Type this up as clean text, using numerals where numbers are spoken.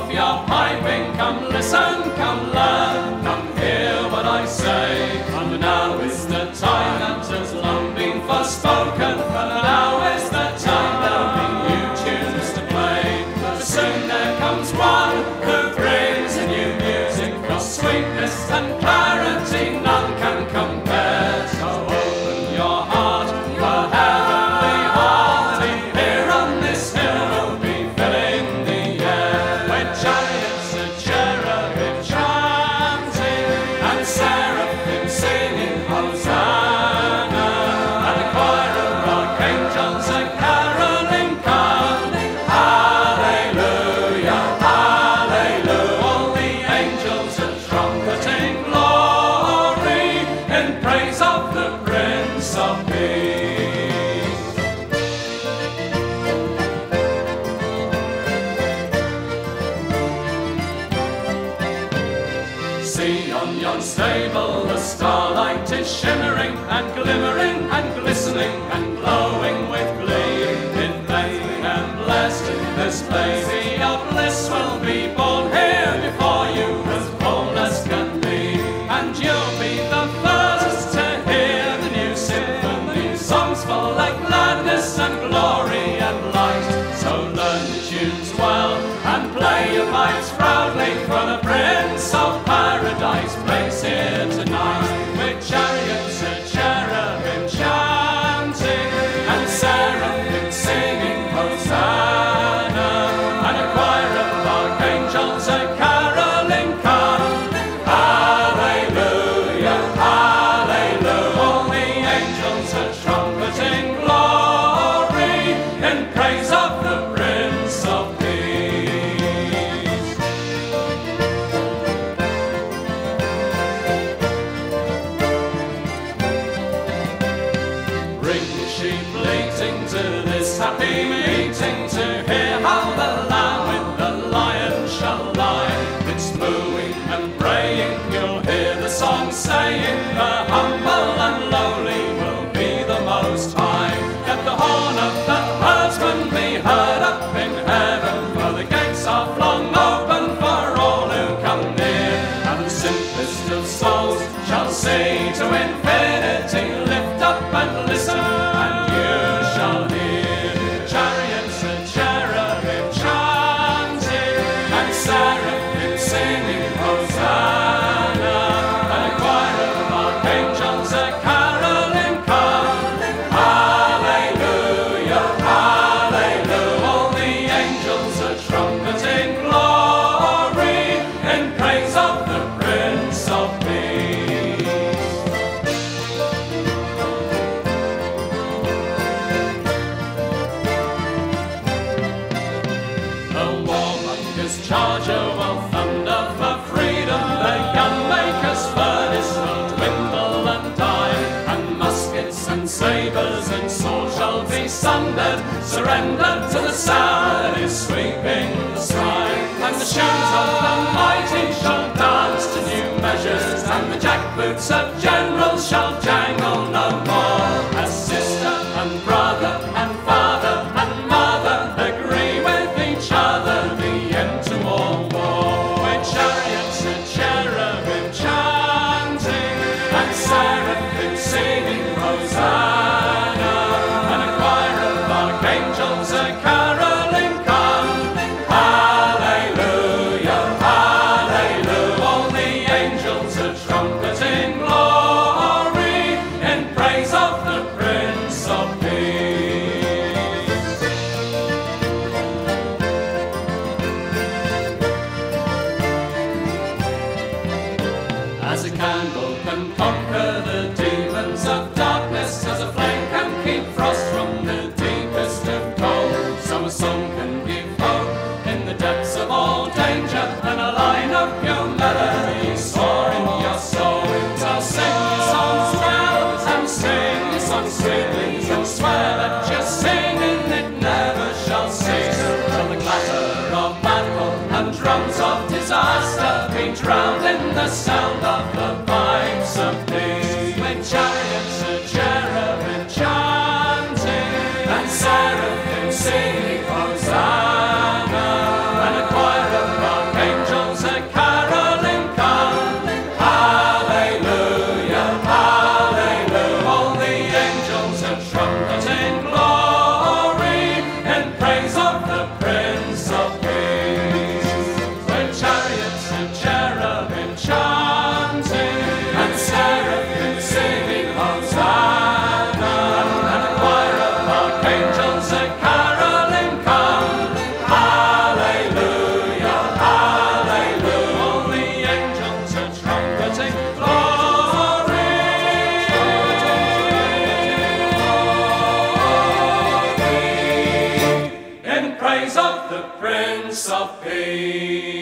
of your piping, come listen, come learn, come hear what I say. And now is the time that has long been forspoken, and now is the time that only new tunes to play. For soon there comes one who brings a new music, for sweetness and clarity none can compare. So open your heart, your heavenly heart, and here on this hill will be filling the air. When giants are cherubim chanting, and seraphim singing Hosanna, and a choir of archangels are caroling, calling Hallelujah, Hallelujah. All the angels are trumpeting glory in praise of the Prince of Peace. See on yon stable the starlight is shimmering and glimmering and glistening and glowing with glee. In Bethlehem blessed, this baby of bliss will be born here before you, as bold as can be. And you'll be the first to hear the new symphony, songs full like gladness and glory and light. So learn the tunes well and play your pipes proudly, for the Prince of Paradise plays here tonight. With chariots and cherubim chanting, and seraphim singing Hosanna, and a choir of archangels are caroling, calling Hallelujah, Hallelujah. All the angels are trumpeting glory in praise of the Prince of Peace. Sheep bleating to this happy meeting, to hear how the lamb with the lion shall lie. It's mooing and braying, you'll hear the song saying, the humble and lowly will be the Most High. Let the horn of the herdsman be heard up in heaven, for the gates are flung open for all who come near. And the simplest of souls shall say to infinity, lift up and listen, singing Hosanna, and a choir of archangels are caroling, calling Hallelujah, Hallelujah. All the angels are trumpeting glory in praise of the Prince of Peace. The warmonger's charger will sabres and swords shall be sundered, surrendered to the sound that is sweeping the sky. And the shoes of the mighty shall dance to new measures, and the jackboots of generals shall jangle no more. As sister and brother and father and mother agree with each other, the end to all war. When chariots and cherubim chanting, and seraphim singing Hosanna, angels are caroling, calling Hallelujah, Hallelujah. All the angels are trumpeting glory in praise of the Prince of Peace. As a candle can conquer the demons of darkness, as a flame can keep frost from the deepest of cold, so a song can give hope in the depths of all danger, and a line of your melody soar in your soul. So sing your songs well, and sing your songs sweetly, and swear that your singing it never shall cease, till the clatter of battle and drums of disaster be drowned in the sound of the pipes of peace. When chariots and cherubim chanting, and seraphim singing Hosanna, and a choir of of pain.